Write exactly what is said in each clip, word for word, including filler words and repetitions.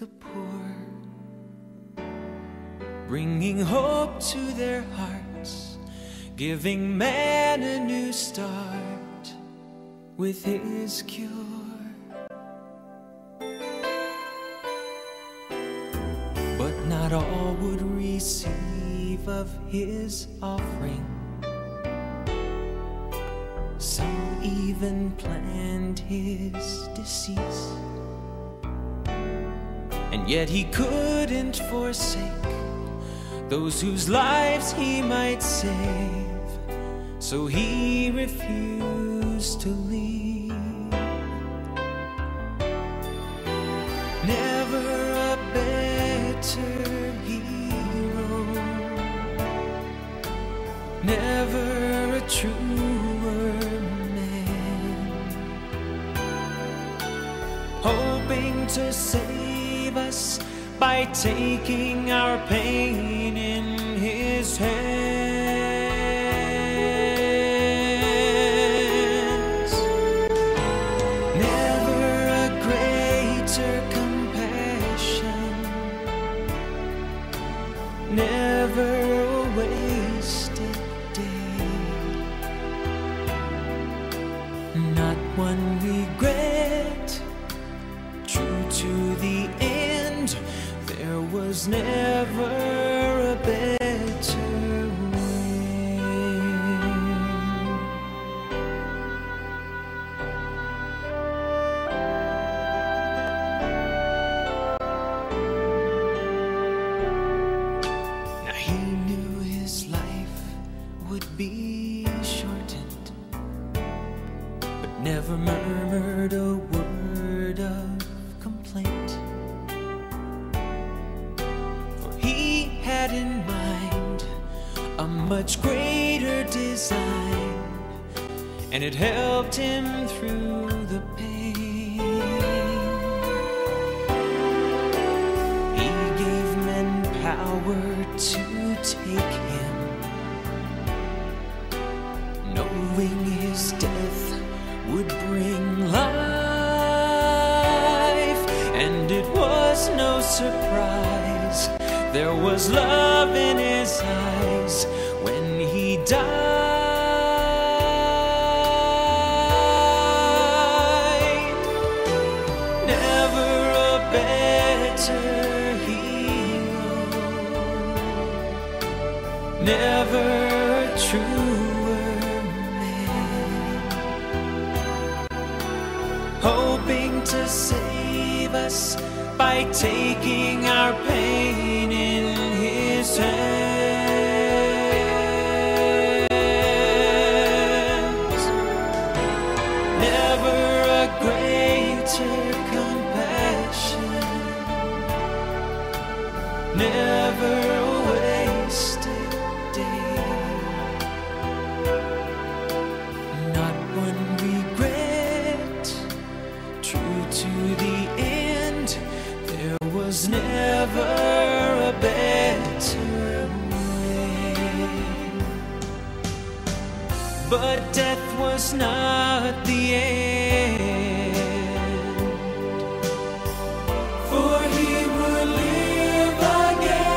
the poor, bringing hope to their hearts, giving man a new start with his cure. But not all would receive of his offering. Some even planned his decease, and yet he couldn't forsake those whose lives he might save, so he refused to leave. Never a better hero, never a truer man, hoping to save us by taking our pain in his hands. Never a greater compassion, never a wasted day, not one regret, true to the end. There was never a better way. Now he knew his life would be shortened, but never murmured a word of complaint. Had in mind a much greater design, and it helped him through the pain. He gave men power to take him, knowing his death would bring life, and it was no surprise there was love in his eyes when he died. Never a better hero, never a truer man, hoping to save us by taking our pain in his hands. Never a greater compassion, never a wasted day, not one regret, true to the end. There was never a better way. But death was not the end, for he would live again.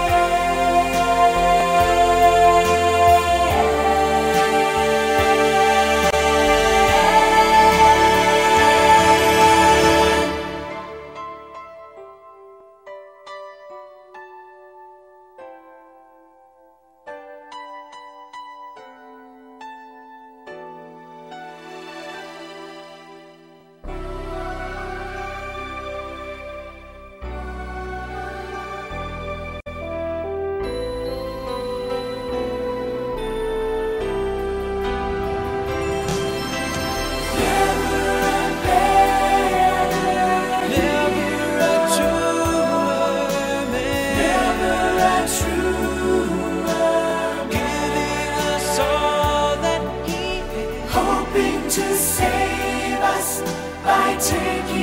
To save us by taking